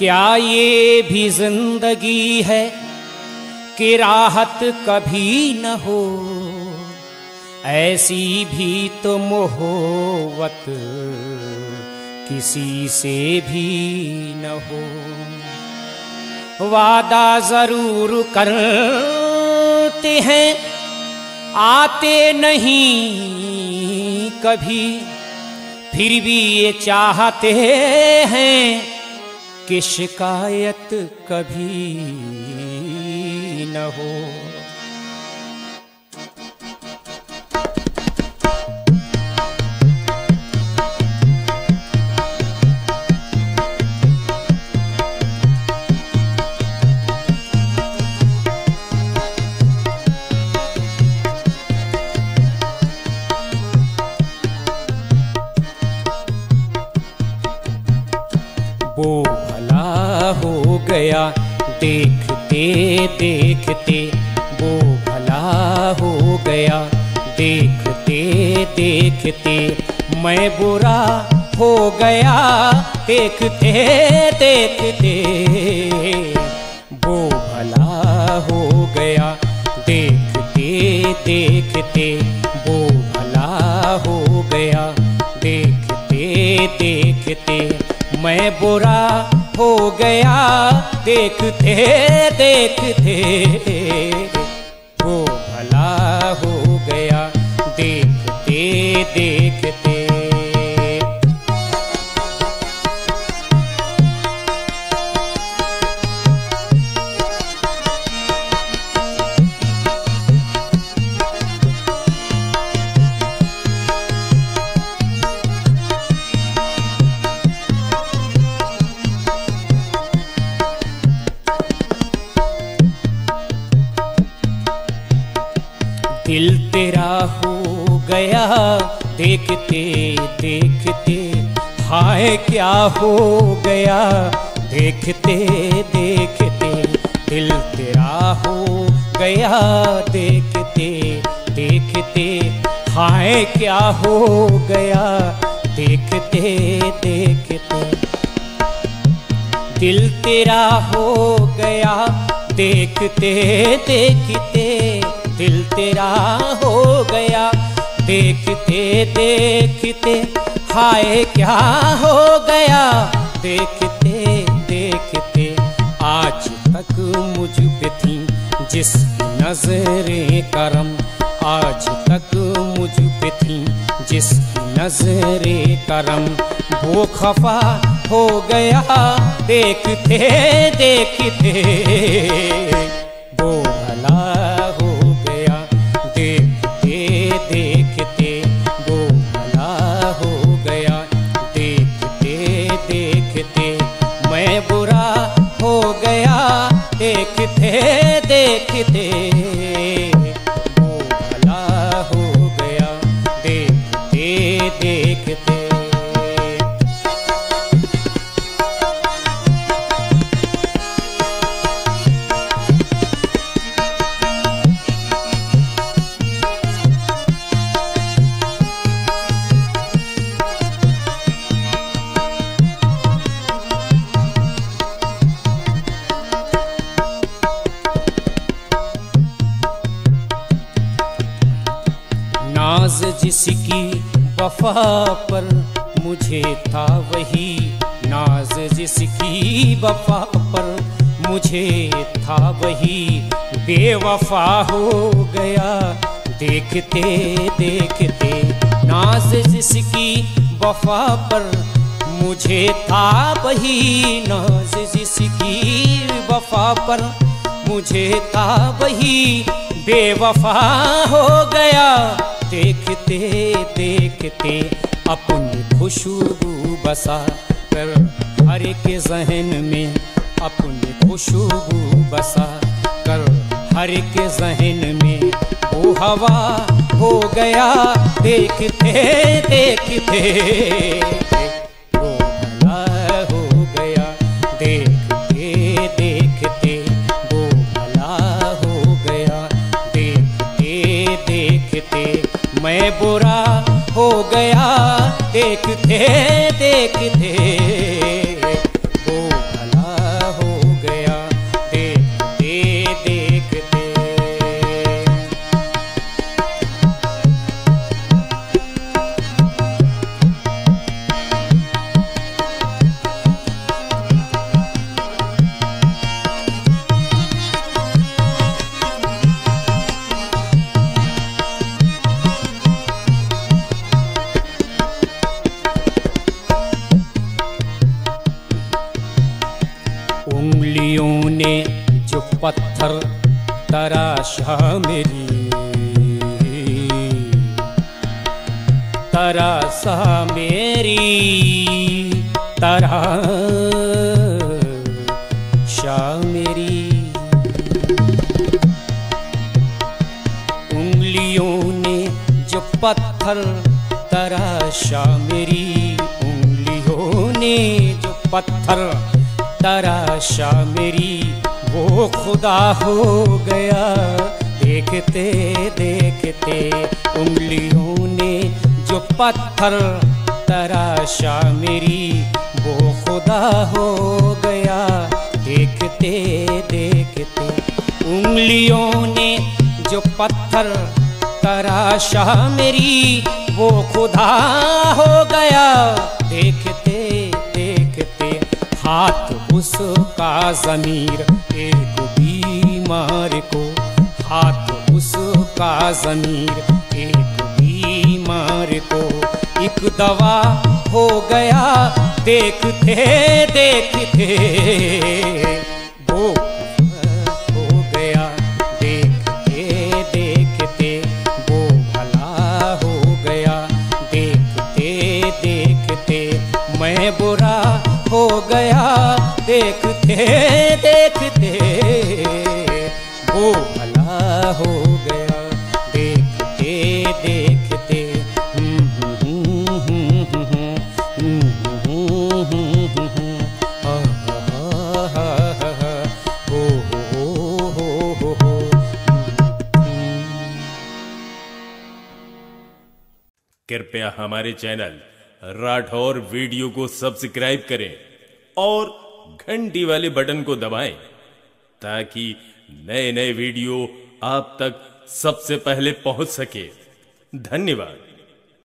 क्या ये भी जिंदगी है कि राहत कभी न हो, ऐसी भी तो मोहब्बत किसी से भी न हो। वादा जरूर करते हैं आते नहीं कभी, फिर भी ये चाहते हैं कि शिकायत कभी न हो। हो गया देखते देखते, वो भला हो गया देखते देखते, मैं बुरा हो गया देखते देखते, वो भला हो गया देखते देखते, वो भला हो गया देखते देखते, मैं बुरा हो गया देखते देखते, वो भला हो गया देखते देखते। दिल तेरा हो गया देखते देखते, हाय क्या हो गया देखते देखते, दिल तेरा हो गया देखते देखते, हाय क्या हो गया देखते देखते, दिल तेरा हो गया देखते देखते, दिल तेरा हो गया देखते देखते, हाय क्या हो गया देखते देखते। आज तक मुझ पे थी जिसकी नजरें करम, आज तक मुझ पे थी जिसकी नजरें करम, वो खफा हो गया देखते देखते, वो भला हो गया देखते देखते, वो भला हो गया देखते देखते, मैं बुरा हो गया देखते देखते, वो भला हो गया देखते देखते। नाज जिसकी वफा पर मुझे था वही, नाज जिसकी वफा पर मुझे था वही, बेवफा हो गया देखते देखते, नाज जिसकी वफा पर मुझे था वही, नाज जिसकी वफा पर मुझे था वही, बेवफा हो गया देखते देखते, अपनी खुशबू बसा कर हर एक जहन में, अपनी खुशबू बसा कर हर एक जहन में, वो हवा हो गया देखते देखते, वो भला हो गया देखते देखते, वो भला हो गया देखते देखते, मैं बुरा हो गया देखते देखते, वो भला पत्थर तराशा मेरी, तराशा मेरी, तराशा मेरी। उंगलियों ने जो पत्थर तराशा मेरी, उंगलियों ने जो पत्थर तराशा मेरी, वो खुदा हो गया देखते देखते। उंगलियों ने जो पत्थर तराशा मेरी, वो खुदा हो गया देखते देखते। उंगलियों ने जो पत्थर तराशा मेरी, वो खुदा हो गया देखते देखते। हाथ उसका ज़मीर एक बीमार को, हाथ उसका ज़मीर एक बीमार को, एक दवा हो गया देखते देखते। वो हो गया देखते देखते, वो भला हो गया देखते देखते। मैं बुरा हो गया देखते देखते, वो भला हो गया देखते देखते। कृपया हमारे चैनल राठौर वीडियो को सब्सक्राइब करें और घंटी वाले बटन को दबाएं ताकि नए नए वीडियो आप तक सबसे पहले पहुंच सके। धन्यवाद।